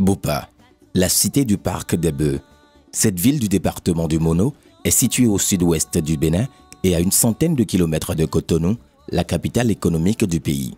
Bopa, la cité du parc des bœufs. Cette ville du département du Mono est située au sud-ouest du Bénin et à une centaine de kilomètres de Cotonou, la capitale économique du pays.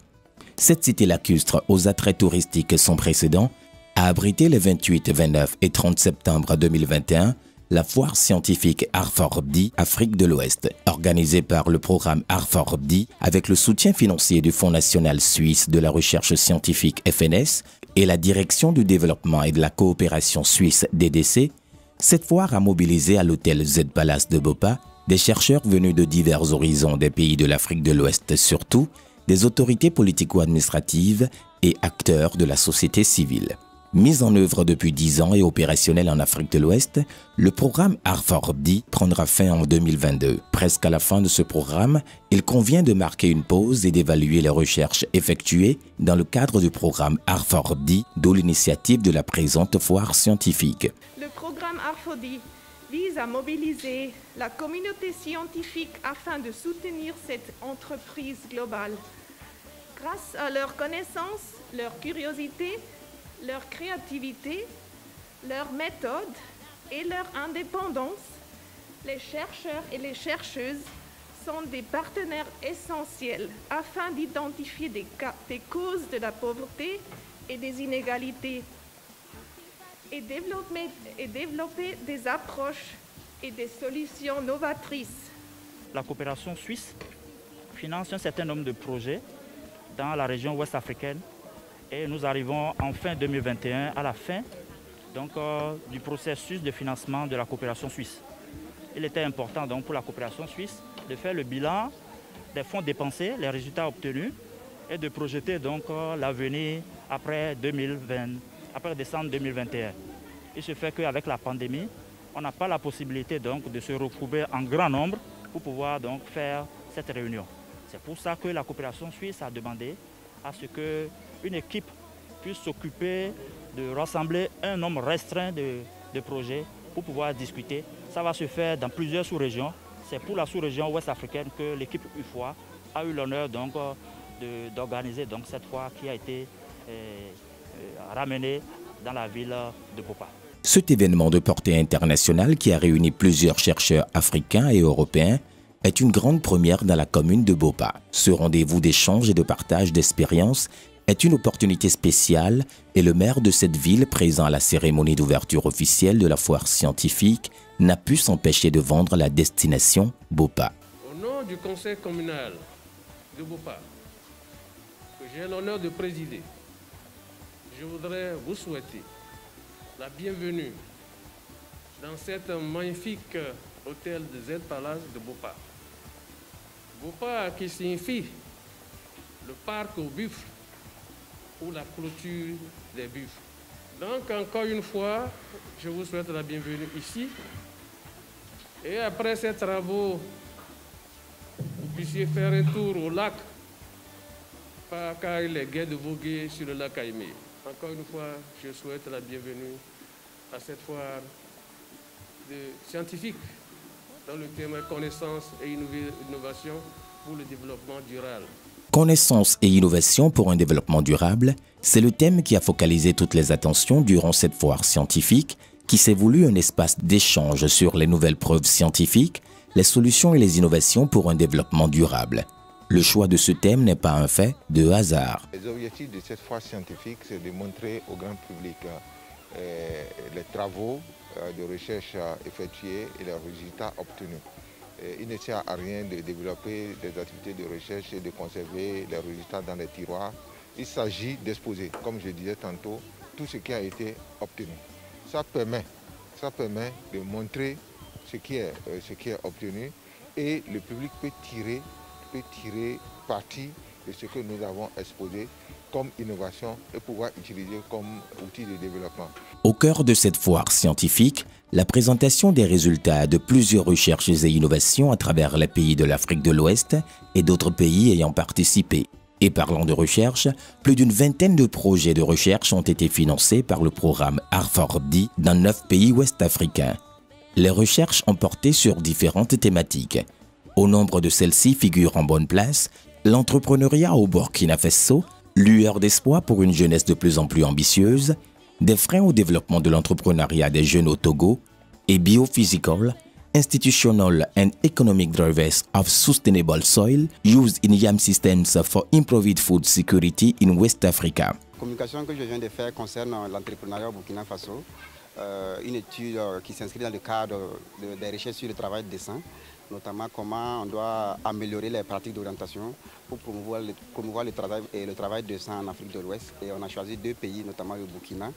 Cette cité lacustre aux attraits touristiques sans précédent a abrité les 28, 29 et 30 septembre 2021 la foire scientifique R4D Afrique de l'Ouest, organisée par le programme R4D avec le soutien financier du Fonds national suisse de la recherche scientifique FNS et la Direction du développement et de la coopération suisse DDC. Cette foire a mobilisé à l'hôtel Z-Palace de Bopa des chercheurs venus de divers horizons des pays de l'Afrique de l'Ouest, surtout des autorités politico-administratives et acteurs de la société civile. Mise en œuvre depuis 10 ans et opérationnel en Afrique de l'Ouest, le programme R4D prendra fin en 2022. Presque à la fin de ce programme, il convient de marquer une pause et d'évaluer les recherches effectuées dans le cadre du programme R4D, d'où l'initiative de la présente foire scientifique. Le programme R4D vise à mobiliser la communauté scientifique afin de soutenir cette entreprise globale. Grâce à leurs connaissances, leur curiosité, leur créativité, leur méthode et leur indépendance, les chercheurs et les chercheuses sont des partenaires essentiels afin d'identifier des causes de la pauvreté et des inégalités et développer des approches et des solutions novatrices. La coopération suisse finance un certain nombre de projets dans la région ouest africaine. Et nous arrivons en fin 2021 à la fin donc, du processus de financement de la coopération suisse. Il était important donc, pour la coopération suisse de faire le bilan des fonds dépensés, les résultats obtenus et de projeter l'avenir après 2020, après décembre 2021. Il se fait qu'avec la pandémie, on n'a pas la possibilité donc, de se retrouver en grand nombre pour pouvoir donc, faire cette réunion. C'est pour ça que la coopération suisse a demandé à ce que une équipe puisse s'occuper de rassembler un nombre restreint de projets pour pouvoir discuter. Ça va se faire dans plusieurs sous-régions. C'est pour la sous-région ouest-africaine que l'équipe IFWA a eu l'honneur d'organiser cette foire qui a été ramenée dans la ville de Bopa. Cet événement de portée internationale qui a réuni plusieurs chercheurs africains et européens est une grande première dans la commune de Bopa. Ce rendez-vous d'échange et de partage d'expériences est une opportunité spéciale et le maire de cette ville, présent à la cérémonie d'ouverture officielle de la foire scientifique, n'a pu s'empêcher de vendre la destination Bopa. Au nom du conseil communal de Bopa, que j'ai l'honneur de présider, je voudrais vous souhaiter la bienvenue dans cet magnifique hôtel de Z-Palace de Bopa. Bopa qui signifie le parc aux buffles, ou la clôture des buffles. Donc encore une fois, je vous souhaite la bienvenue ici. Et après ces travaux, vous puissiez faire un tour au lac, car il est gai de voguer sur le lac Aimé. Encore une fois, je souhaite la bienvenue à cette foire scientifique dans le thème connaissance et innovation pour le développement durable. Connaissance et innovation pour un développement durable, c'est le thème qui a focalisé toutes les attentions durant cette foire scientifique qui s'est voulu un espace d'échange sur les nouvelles preuves scientifiques, les solutions et les innovations pour un développement durable. Le choix de ce thème n'est pas un fait de hasard. Les objectifs de cette foire scientifique, c'est de montrer au grand public les travaux de recherche effectués et les résultats obtenus. Il ne sert à rien de développer des activités de recherche et de conserver les résultats dans les tiroirs. Il s'agit d'exposer, comme je disais tantôt, tout ce qui a été obtenu. Ça permet de montrer ce qui est obtenu et le public peut tirer parti de ce que nous avons exposé comme innovation et pouvoir utiliser comme outil de développement. Au cœur de cette foire scientifique, la présentation des résultats de plusieurs recherches et innovations à travers les pays de l'Afrique de l'Ouest et d'autres pays ayant participé. Et parlant de recherche, plus d'une vingtaine de projets de recherche ont été financés par le programme R4D dans 9 pays ouest-africains. les recherches ont porté sur différentes thématiques. Au nombre de celles-ci figurent en bonne place l'entrepreneuriat au Burkina Faso, lueur d'espoir pour une jeunesse de plus en plus ambitieuse, des freins au développement de l'entrepreneuriat des jeunes au Togo et Biophysical, Institutional and Economic Drivers of Sustainable Soil Used in Yam Systems for Improved Food Security in West Africa. La communication que je viens de faire concerne l'entrepreneuriat au Burkina Faso, une étude qui s'inscrit dans le cadre des recherches sur le travail décent, notamment comment on doit améliorer les pratiques d'orientation pour promouvoir le travail et le travail décent en Afrique de l'Ouest. Et on a choisi deux pays, notamment le Burkina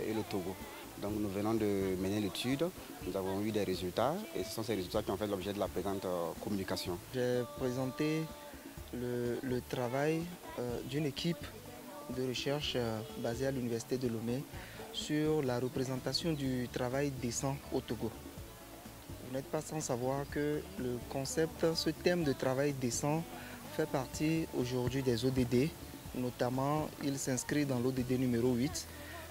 et le Togo. Donc nous venons de mener l'étude, nous avons eu des résultats et ce sont ces résultats qui ont fait l'objet de la présente communication. J'ai présenté le travail d'une équipe de recherche basée à l'Université de Lomé sur la représentation du travail décent au Togo. Vous n'êtes pas sans savoir que le concept, ce thème de travail décent fait partie aujourd'hui des ODD, notamment il s'inscrit dans l'ODD numéro 8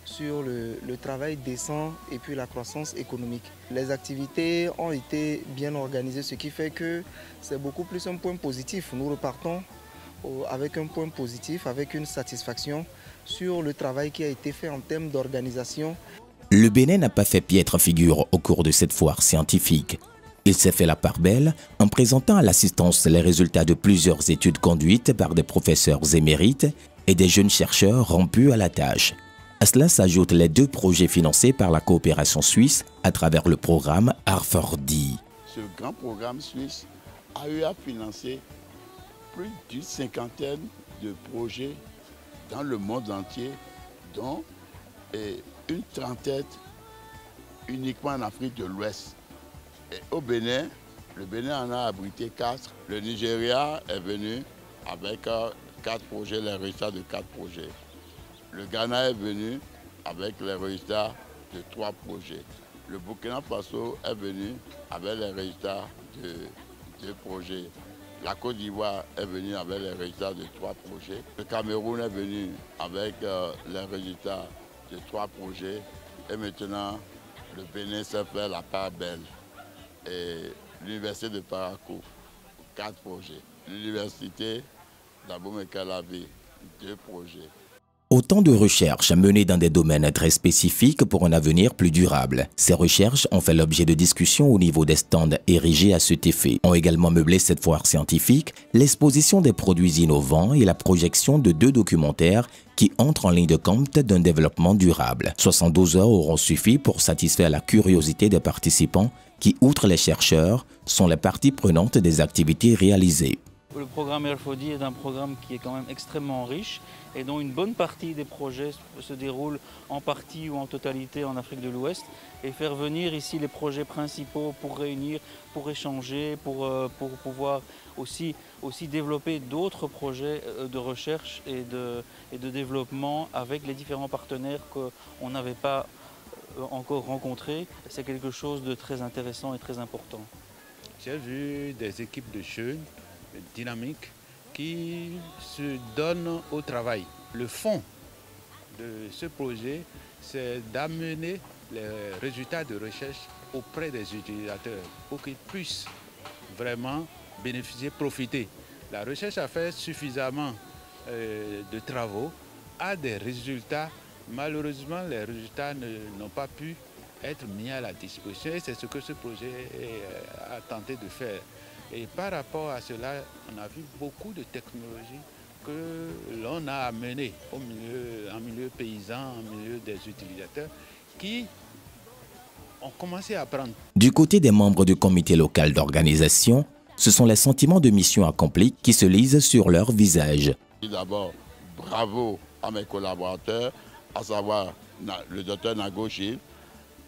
sur le travail décent et puis la croissance économique. Les activités ont été bien organisées, ce qui fait que c'est beaucoup plus un point positif. Nous repartons avec un point positif, avec une satisfaction sur le travail qui a été fait en termes d'organisation. Le Bénin n'a pas fait piètre figure au cours de cette foire scientifique. Il s'est fait la part belle en présentant à l'assistance les résultats de plusieurs études conduites par des professeurs émérites et des jeunes chercheurs rompus à la tâche. À cela s'ajoutent les deux projets financés par la coopération suisse à travers le programme R4D. Ce grand programme suisse a eu à financer plus d'une cinquantaine de projets dans le monde entier, dont une trentaine uniquement en Afrique de l'Ouest. Et au Bénin, le Bénin en a abrité 4. Le Nigeria est venu avec 4 projets, les résultats de 4 projets. Le Ghana est venu avec les résultats de 3 projets. Le Burkina Faso est venu avec les résultats de 2 projets. La Côte d'Ivoire est venue avec les résultats de 3 projets. Le Cameroun est venu avec les résultats de 3 projets et maintenant le Bénin s'est fait la part belle et l'université de Parakou 4 projets, l'université d'Abomey-Calavi 2 projets. Autant de recherches menées dans des domaines très spécifiques pour un avenir plus durable. Ces recherches ont fait l'objet de discussions au niveau des stands érigés à cet effet. Ont également meublé cette foire scientifique, l'exposition des produits innovants et la projection de 2 documentaires qui entrent en ligne de compte d'un développement durable. 72 heures auront suffi pour satisfaire la curiosité des participants qui, outre les chercheurs, sont les parties prenantes des activités réalisées. Le programme R4D est un programme qui est quand même extrêmement riche et dont une bonne partie des projets se déroulent en partie ou en totalité en Afrique de l'Ouest. Et faire venir ici les projets principaux pour réunir, pour échanger, pour pouvoir aussi développer d'autres projets de recherche et de développement avec les différents partenaires qu'on n'avait pas encore rencontrés, c'est quelque chose de très intéressant et très important. J'ai vu des équipes de jeunes dynamiques qui se donnent au travail. Le fond de ce projet, c'est d'amener les résultats de recherche auprès des utilisateurs pour qu'ils puissent vraiment bénéficier, profiter. La recherche a fait suffisamment de travaux, a des résultats. Malheureusement, les résultats n'ont pas pu être mis à la disposition et c'est ce que ce projet a tenté de faire. Et par rapport à cela, on a vu beaucoup de technologies que l'on a amenées en milieu paysan, en milieu des utilisateurs, qui ont commencé à apprendre. Du côté des membres du comité local d'organisation, ce sont les sentiments de mission accomplie qui se lisent sur leur visage. D'abord, bravo à mes collaborateurs, à savoir le docteur Nago,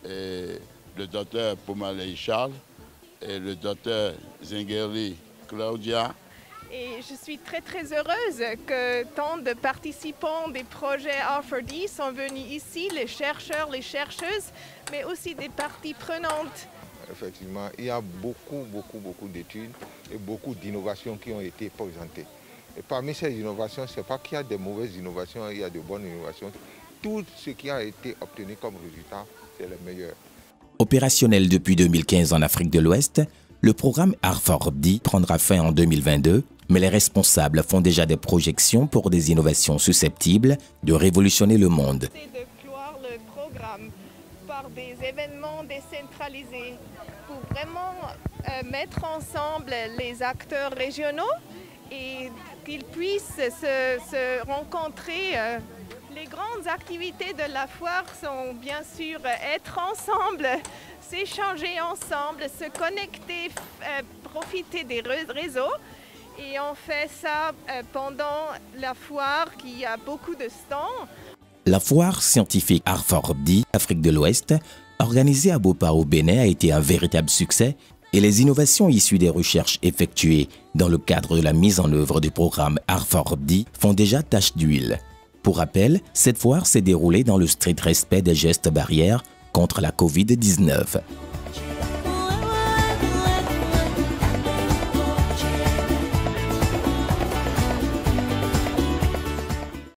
le docteur Pomalégni Charles, et le docteur Zingerli Claudia. Et je suis très heureuse que tant de participants des projets R4D sont venus ici, les chercheurs, les chercheuses, mais aussi des parties prenantes. Effectivement, il y a beaucoup d'études et beaucoup d'innovations qui ont été présentées. Et parmi ces innovations, ce n'est pas qu'il y a des mauvaises innovations, il y a de bonnes innovations. Tout ce qui a été obtenu comme résultat, c'est le meilleur. Opérationnel depuis 2015 en Afrique de l'Ouest, le programme R4D prendra fin en 2022, mais les responsables font déjà des projections pour des innovations susceptibles de révolutionner le monde. C'est de clore le programme par des événements décentralisés pour vraiment mettre ensemble les acteurs régionaux et qu'ils puissent se rencontrer. Les grandes activités de la foire sont bien sûr être ensemble, s'échanger ensemble, se connecter, profiter des réseaux. Et on fait ça pendant la foire qui a beaucoup de stands. La foire scientifique R4D Afrique de l'Ouest, organisée à Bopa au Bénin, a été un véritable succès et les innovations issues des recherches effectuées dans le cadre de la mise en œuvre du programme R4D font déjà tache d'huile. Pour rappel, cette foire s'est déroulée dans le strict respect des gestes barrières contre la COVID-19.